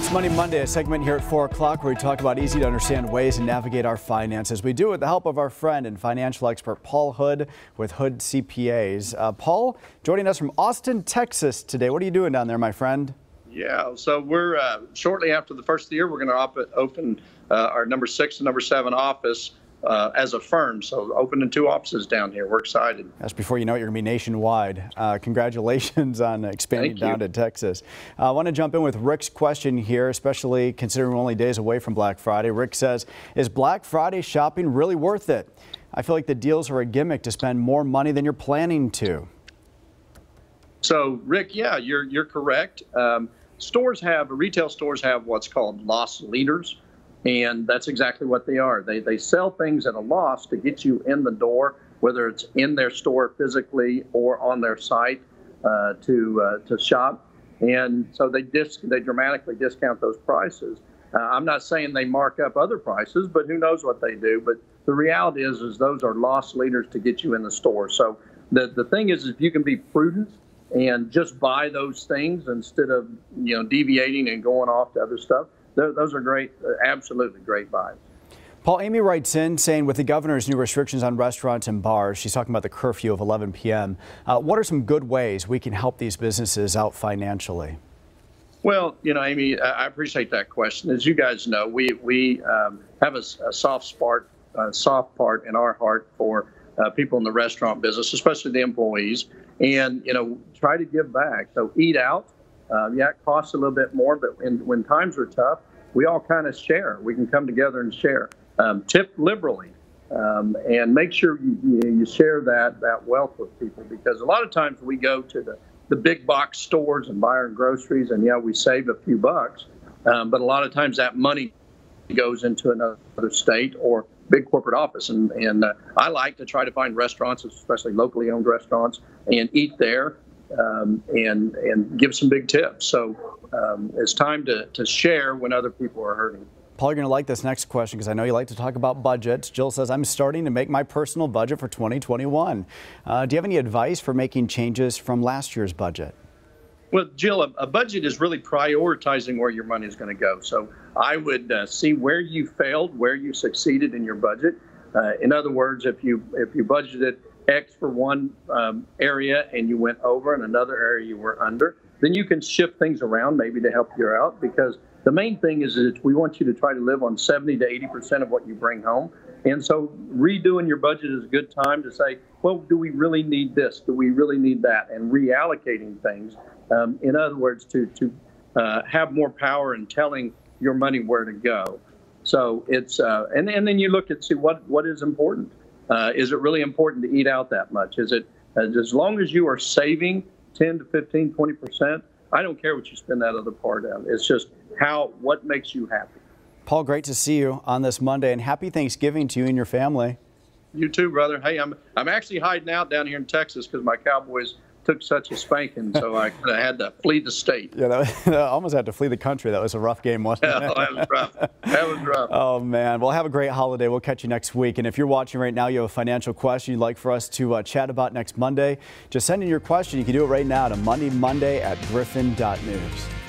It's Money Monday, a segment here at 4 o'clock where we talk about easy to understand ways to navigate our finances. We do it with the help of our friend and financial expert Paul Hood with Hood CPAs. Paul, joining us from Austin, Texas today. What are you doing down there, my friend? Yeah, so we're shortly after the first of the year, we're going to open our number 6 and number 7 office as a firm. So opening 2 offices down here. We're excited. That's before you know it, you're going to be nationwide. Congratulations on expanding down to Texas. I want to jump in with Rick's question here, especially considering we're only days away from Black Friday. Rick says, is Black Friday shopping really worth it? I feel like the deals are a gimmick to spend more money than you're planning to. So Rick, yeah, you're correct. Retail stores have what's called loss leaders, and that's exactly what they are. They sell things at a loss to get you in the door, whether it's in their store physically or on their site to shop. And so they dramatically discount those prices. I'm not saying they mark up other prices, but who knows what they do. But the reality is those are loss leaders to get you in the store. So the thing is, if you can be prudent and just buy those things instead of, you know, deviating and going off to other stuff, those are great, absolutely great buys. Paul, Amy writes in saying, with the governor's new restrictions on restaurants and bars, she's talking about the curfew of 11 p.m. What are some good ways we can help these businesses out financially? Well, you know, Amy, I appreciate that question. As you guys know, we have a soft part in our heart for people in the restaurant business, especially the employees, and, you know, try to give back. So eat out. Yeah, it costs a little bit more, but when times are tough, we all kind of share. We can come together and share. Tip liberally, and make sure you share that wealth with people, because a lot of times we go to the big box stores and buy our groceries, and yeah, we save a few bucks, but a lot of times that money goes into another state or big corporate office, and I like to try to find restaurants, especially locally owned restaurants, and eat there. And give some big tips. So it's time to share when other people are hurting. Paul, you're going to like this next question because I know you like to talk about budgets. Jill says, I'm starting to make my personal budget for 2021. Do you have any advice for making changes from last year's budget? Well, Jill, a budget is really prioritizing where your money is going to go. So I would see where you failed, where you succeeded in your budget. In other words, if you budgeted X for one area and you went over in another area you were under, then you can shift things around maybe to help you out, because the main thing is that we want you to try to live on 70 to 80% of what you bring home. And so redoing your budget is a good time to say, well, do we really need this? Do we really need that? And reallocating things. In other words, to have more power in telling your money where to go. So it's, and then you look and see what is important. Is it really important to eat out that much? Is it, as long as you are saving 10 to 15, 20%, I don't care what you spend that other part on. It's just what makes you happy. Paul, great to see you on this Monday, and happy Thanksgiving to you and your family. You too, brother. Hey, I'm actually hiding out down here in Texas because my Cowboys took such a spanking, so I kind of had to flee the state. Yeah, I almost had to flee the country. That was a rough game, wasn't it? That was rough. That was rough. Oh, man. Well, have a great holiday. We'll catch you next week. And if you're watching right now, you have a financial question you'd like for us to chat about next Monday, just send in your question. You can do it right now to MoneyMonday@griffin.news.